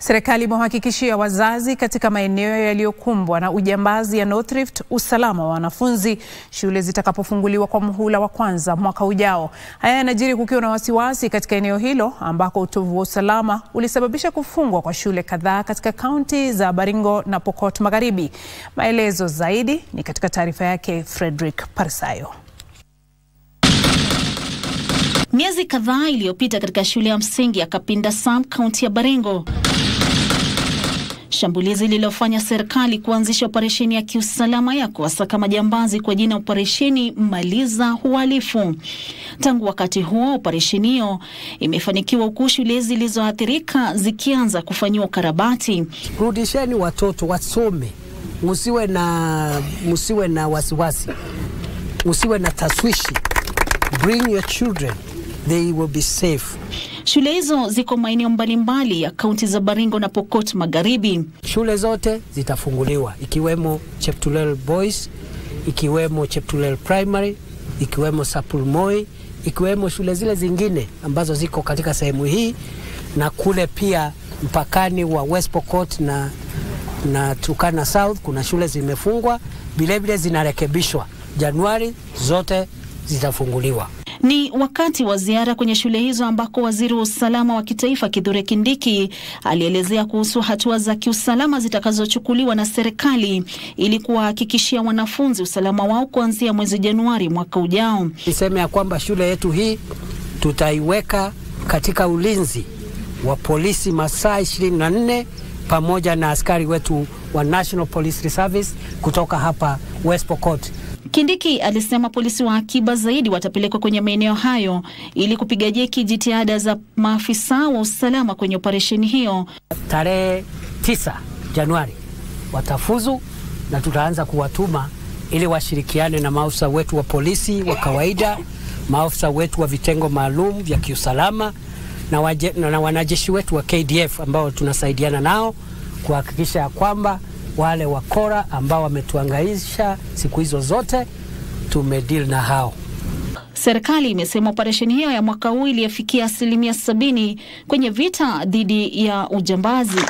Serikali imewahakikishia wazazi katika maeneo yaliyokumbwa na ujambazi ya Northrift usalama wa wanafunzi shule zitakapofunguliwa kwa muhula wa kwanza mwaka ujao. Haya yanajiri kukiwa na wasiwasi katika eneo hilo ambako utovu wa usalama ulisababisha kufungwa kwa shule kadhaa katika kaunti za Baringo na Pokot Magharibi. Maelezo zaidi ni katika taarifa yake Frederick Parsayo. Miezi kadhaa iliyopita katika shule ya msingi ya Kapinda Sam, kaunti ya Baringo, shambulizi lililofanya serikali kuanzisha operesheni ya kiusalama ya kuwasaka majambazi kwa jina operesheni Maliza Uhalifu. Tangu wakati huo operesheni hiyo imefanikiwa huku shule zilizoathirika zikianza kufanyiwa ukarabati. Rudisheni watoto wasome. Msiwe na wasiwasi. Msiwe na taswishi. Bring your children. They will be safe. Shule hizo ziko maeneo mbalimbali ya kaunti za Baringo na Pokot Magharibi. Shule zote zitafunguliwa ikiwemo Cheptulel Boys, ikiwemo Cheptulel Primary, ikiwemo Sapul Moi, ikiwemo shule zile zingine ambazo ziko katika sehemu hii na kule pia mpakani wa West Pokot na Trukana South kuna shule zimefungwa, vile vile zinarekebishwa. Januari zote zitafunguliwa. Ni wakati wa ziara kwenye shule hizo ambako waziri wa usalama wa kitaifa Kithure Kindiki alielezea kuhusu hatua za kiusalama zitakazochukuliwa na serikali ili kuhakikishia wanafunzi usalama wao kuanzia mwezi Januari mwaka ujao. Niseme ya kwamba shule yetu hii tutaiweka katika ulinzi wa polisi masaa 24 pamoja na askari wetu wa National Police Service kutoka hapa West Pokot. Kindiki alisema polisi wa akiba zaidi watapelekwa kwenye maeneo hayo ili kupiga jeki jitihada za maafisa wa usalama kwenye operesheni hiyo. Tarehe 9 Januari watafuzu na tutaanza kuwatuma ili washirikiane na maafisa wetu wa polisi wa kawaida, maafisa wetu wa vitengo maalum vya kiusalama na wanajeshi wetu wa KDF ambao tunasaidiana nao kuhakikisha kwamba wale wakora ambao wametuangaisha siku hizo zote tumedeal na hao. Serikali imesema operesheni hiyo ya mwaka huu ilifikia 70% kwenye vita dhidi ya ujambazi.